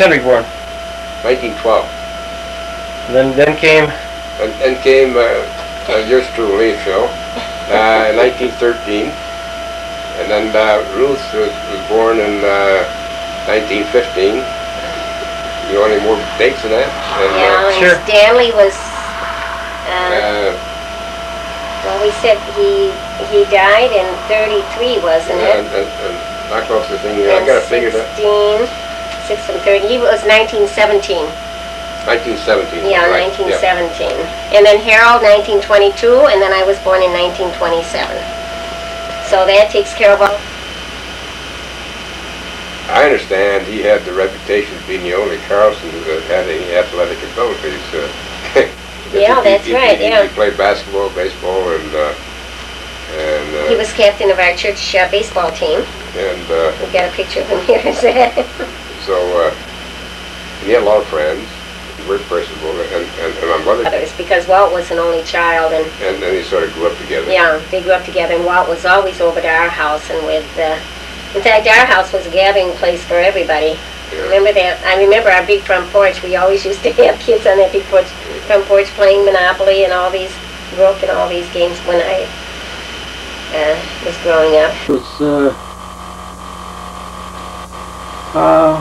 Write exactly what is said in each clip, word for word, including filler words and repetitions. Henry born? nineteen twelve. And then then came. And then came uh, uh, yours truly, Phil. Uh, nineteen thirteen, and then uh, Ruth was, was born in uh, nineteen fifteen. You want any more dates than that? And, yeah, uh, and sure. Stanley was. Uh, uh, well, we said he he died in thirty-three, wasn't uh, it? Uh, uh, Knock off the thing. I got to figure that. sixteen, six and thirty. He was nineteen seventeen. nineteen seventeen. Yeah, right. nineteen seventeen. Yeah. And then Harold, nineteen twenty-two, and then I was born in nineteen twenty-seven. So that takes care of all. I understand he had the reputation of being the only Carlson who had any athletic abilities. Uh, yeah, he, that's he, right. He, yeah. He played basketball, baseball, and. Uh, And, uh, he was captain of our church uh, baseball team. And uh, we got a picture of him here. So uh, he had a lot of friends. Rick Percival and, and, and my mother. Others, because Walt was an only child, and and then they sort of grew up together. Yeah, they grew up together, and Walt was always over to our house, and with uh, in fact, our house was a gathering place for everybody. Yeah. Remember that? I remember our big front porch. We always used to have kids on that big porch, front porch playing Monopoly and all these rook and all these games when I. Uh, was growing up. It was, uh, uh,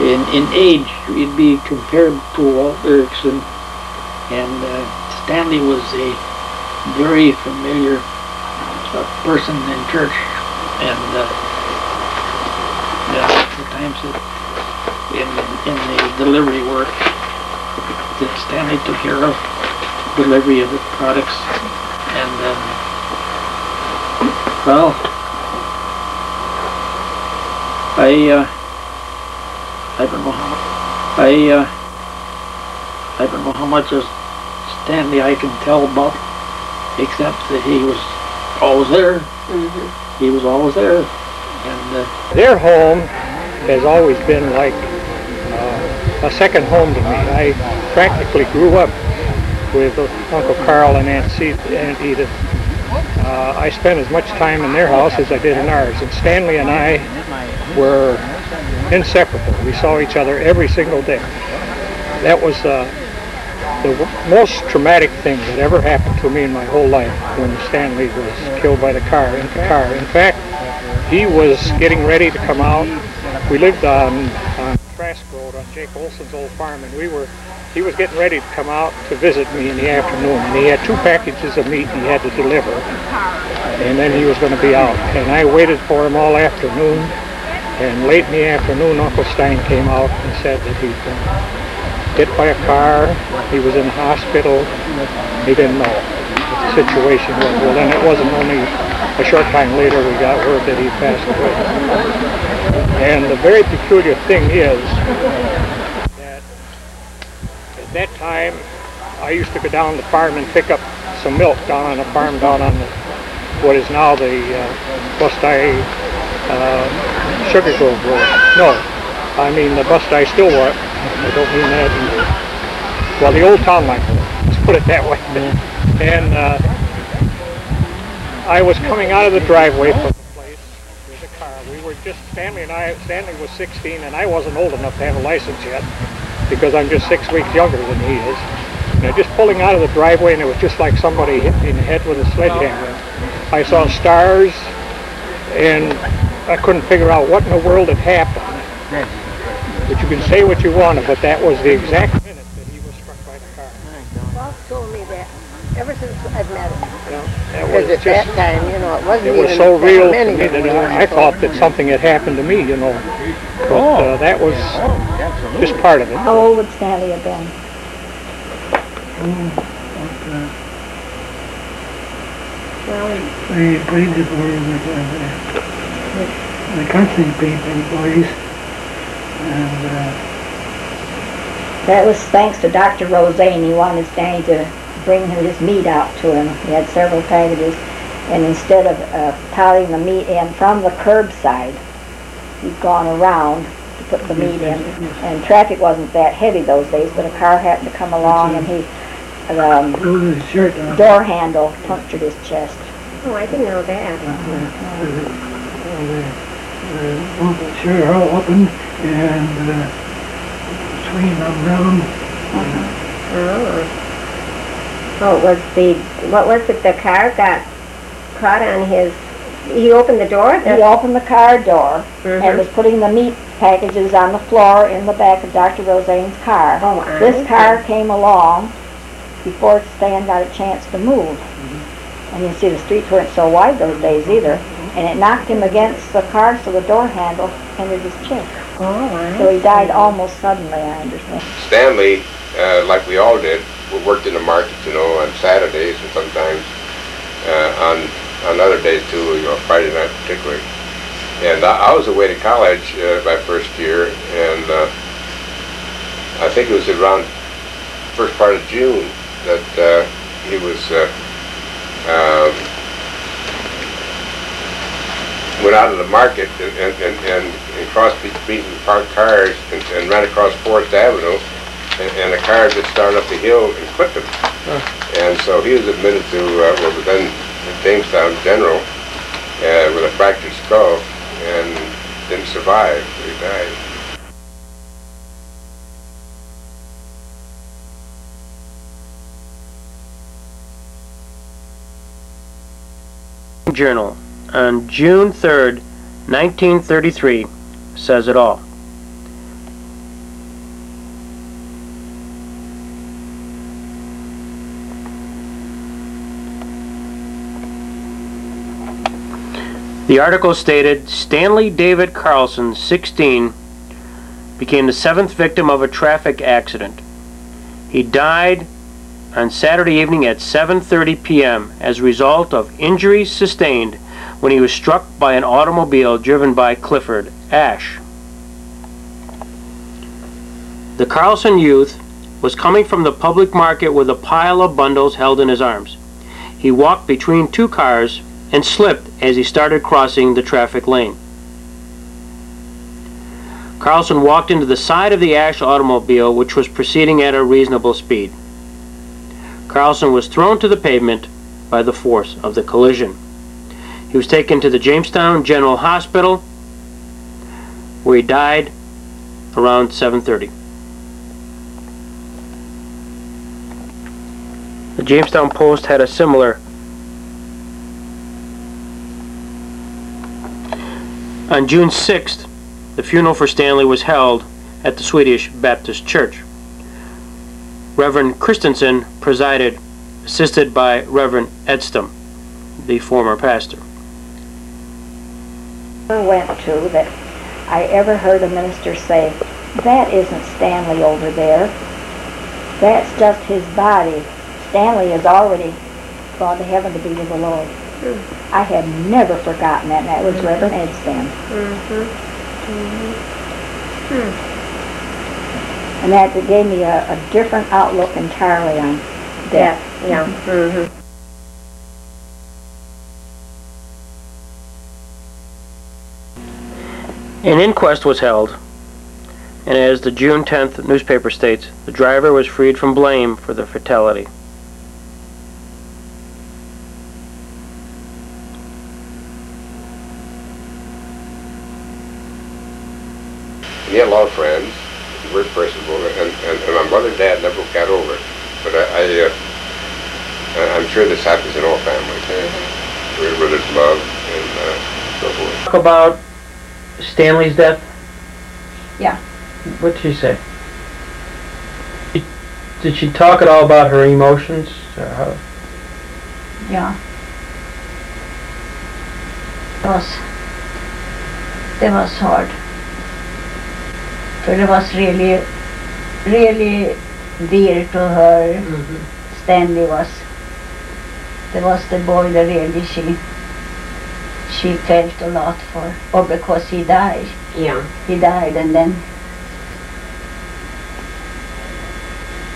in, in age, he'd be compared to Walt Erickson, and uh, Stanley was a very familiar uh, person in church, and uh, uh, the times that in, in the delivery work that Stanley took care of, delivery of the products. And um, well, I uh, I don't know how I uh, I don't know how much of Stanley I can tell about, except that he was always there. Mm-hmm. He was always there, and uh, their home has always been like uh, a second home to me. I practically grew up with Uncle Carl and Aunt Edith. Uh, I spent as much time in their house as I did in ours, and Stanley and I were inseparable. We saw each other every single day. That was uh, the most traumatic thing that ever happened to me in my whole life, when Stanley was killed by the car, in the car. In fact, he was getting ready to come out. We lived on, on Trask Road on Jake Olson's old farm, and we were He was getting ready to come out to visit me in the afternoon, and he had two packages of meat he had to deliver, and then he was going to be out. And I waited for him all afternoon, and late in the afternoon, Uncle Stein came out and said that he'd been hit by a car, he was in the hospital, he didn't know what the situation was. Well, then it wasn't only a short time later we got word that he passed away. And the very peculiar thing is, at that time, I used to go down to the farm and pick up some milk down on a farm down on the, what is now the uh, Bustai uh, Sugar Grove Road. No, I mean the Bustai still work. I don't mean that either. Well, the old town line, let's put it that way. And uh, I was coming out of the driveway from the place with a car. We were just, Stanley and I, Stanley was sixteen, and I wasn't old enough to have a license yet, because I'm just six weeks younger than he is. And I'm just pulling out of the driveway, and it was just like somebody hit me in the head with a sledgehammer. I saw stars, and I couldn't figure out what in the world had happened. But you can say what you want, but that was the exact minute that he was struck by the car. Walt told me that ever since I've met him. Yeah, because at that time, you know, it wasn't even... It was so real to me that I, I thought that something had happened to me, you know. But uh, that was... just part of it. How old would Stanley have been? Oh, okay. Well, the Brady boys, the, the country people boys, and uh, that was thanks to Doctor Roseanne. He wanted Stanley to bring his meat out to him. He had several packages, and instead of uh, piling the meat in from the curbside, he'd gone around to put the meat in, and traffic wasn't that heavy those days, but a car happened to come along, and he, um, the door handle punctured his chest. Oh, I didn't know that. Mm-hmm. Mm-hmm. uh, Uncle Carl opened, and uh, swinging them around. Mm-hmm. Oh. Oh, was the, what was it, the car got caught on his, he opened the door? He opened the car door mm-hmm. and was putting the meat packages on the floor in the back of Doctor Rosane's car. Oh, I this see. car came along before Stan got a chance to move. Mm-hmm. And you see the streets weren't so wide those days either. Mm-hmm. And it knocked him against the car, so the door handle entered his chest. Oh, I so he died see. almost suddenly, I understand. Stanley, uh, like we all did, we worked in the market, you know, on Saturdays and sometimes uh, on on other days too, you know, Friday night particularly. And I, I was away to college uh, my first year, and uh, I think it was around first part of June that uh, he was, uh, um, went out of the market and, and, and, and crossed between parked cars and, and ran across Forest Avenue, and, and a car just started up the hill and clipped him. Huh. And so he was admitted to uh, what was then Jamestown General uh, with a fractured skull, and didn't survive. He died. Journal on June third, nineteen thirty-three says it all. The article stated, Stanley David Carlson, sixteen, became the seventh victim of a traffic accident. He died on Saturday evening at seven thirty p m as a result of injuries sustained when he was struck by an automobile driven by Clifford Ash. The Carlson youth was coming from the public market with a pile of bundles held in his arms. He walked between two cars and slipped as he started crossing the traffic lane. Carlson walked into the side of the Ash automobile, which was proceeding at a reasonable speed. Carlson was thrown to the pavement by the force of the collision. He was taken to the Jamestown General Hospital, where he died around seven thirty. The Jamestown Post had a similar . On June sixth, the funeral for Stanley was held at the Swedish Baptist Church. Reverend Christensen presided, assisted by Reverend Edstrom, the former pastor. I went to that I ever heard a minister say, that isn't Stanley over there. That's just his body. Stanley is already gone to heaven to be with the Lord. I have never forgotten that, and that was mm-hmm. Reverend Edstan. Mm-hmm. Mm-hmm. Mm. And that gave me a, a different outlook entirely on death. Yeah. yeah. Mm-hmm. An inquest was held, and as the June tenth newspaper states, the driver was freed from blame for the fatality. He had a lot of friends, Rick Percival, and, and, and my mother and dad never got over it. But I, I, uh, I'm sure this happens in all families, eh? Where there's love and uh, so forth. Talk about Stanley's death? Yeah. What did she say? Did she talk at all about her emotions? Or how? Yeah. It was, it was hard. It was really, really dear to her. Mm-hmm. Stanley was, there was the boy that really she, she felt a lot for. Oh, because he died. Yeah. He died, and then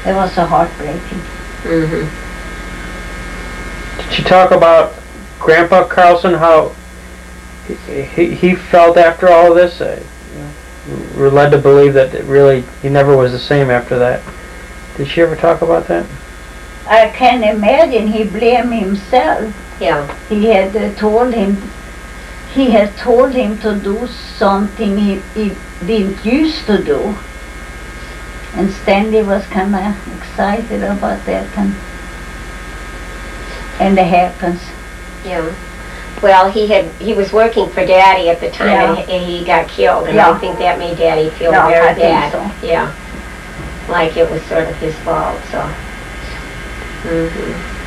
it was so heartbreaking. Mm-hmm. Did she talk about Grandpa Carlson? How he he felt after all of this? Uh, We're led to believe that it really he never was the same after that. Did she ever talk about that? I can imagine he blamed himself. Yeah. He had uh, told him he has told him to do something he, he didn't used to do. And Stanley was kind of excited about that, and, and it happens. Yeah. Well, he had he was working for Daddy at the time, yeah. and, and he got killed, and yeah. I think that made Daddy feel no, very I bad. Think so. Yeah, like it was sort of his fault. So. Mm-hmm.